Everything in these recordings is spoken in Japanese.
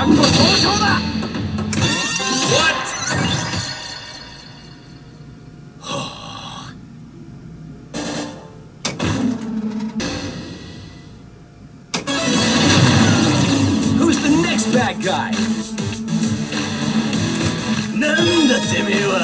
ャンの登場だ。はあ、Who's the next bad guy? なんだてめえは。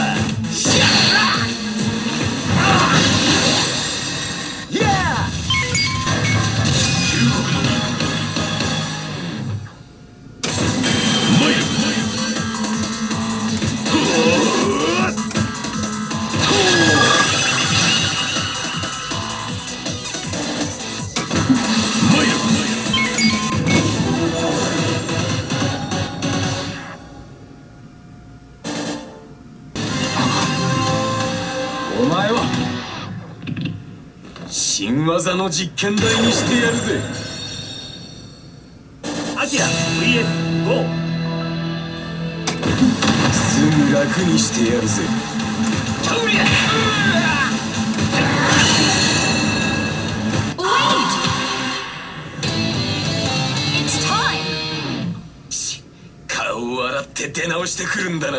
お前は新技の実験台にしてやるぜ。アキラ VS ゴー。すぐ楽にしてやるぜ。顔を洗って出直してくるんだな。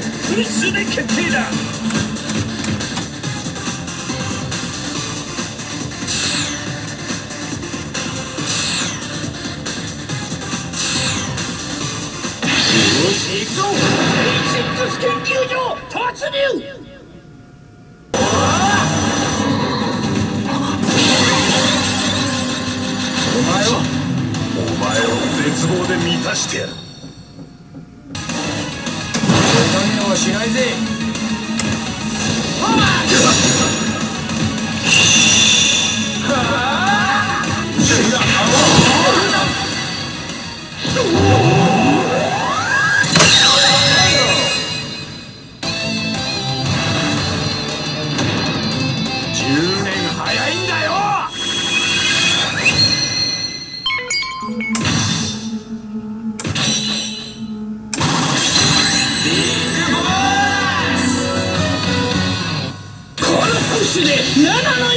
フッシュで決定だ。よし、行くぞ。エイジックス研究所突入。お前を絶望で満たしてやる。しないぜ。10年早いんだよ。7の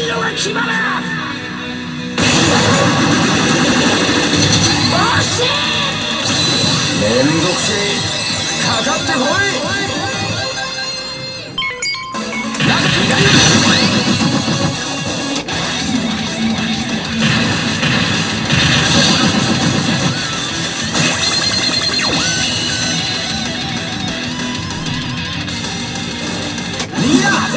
色が決まる。めんどくせえ、かかってこい。なんか左だ。みんな待て。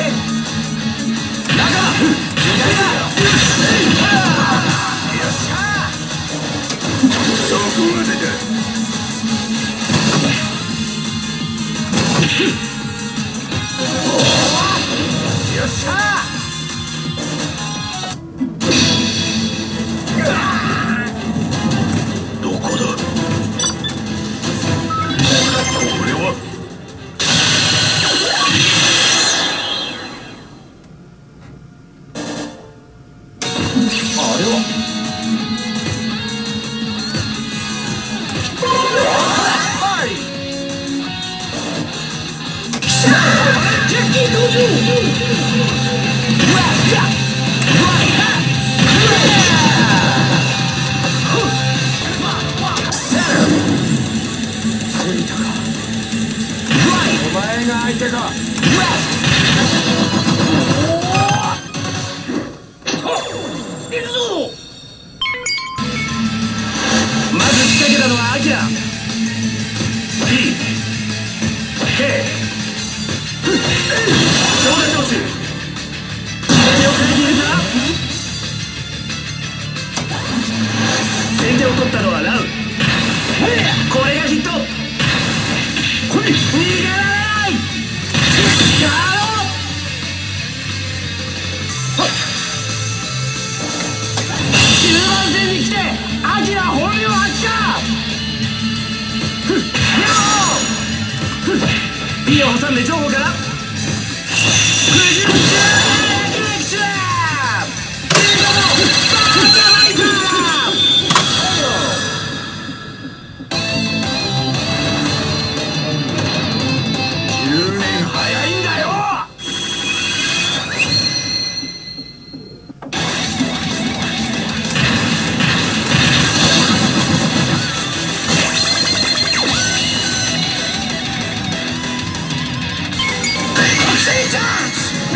そこまでだ。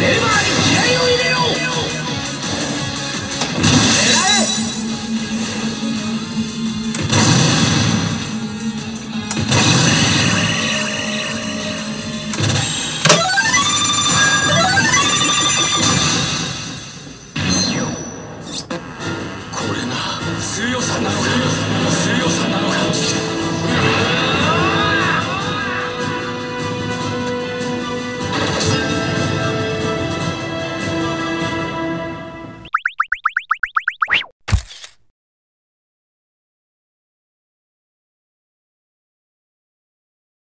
メンバーに気合を入れ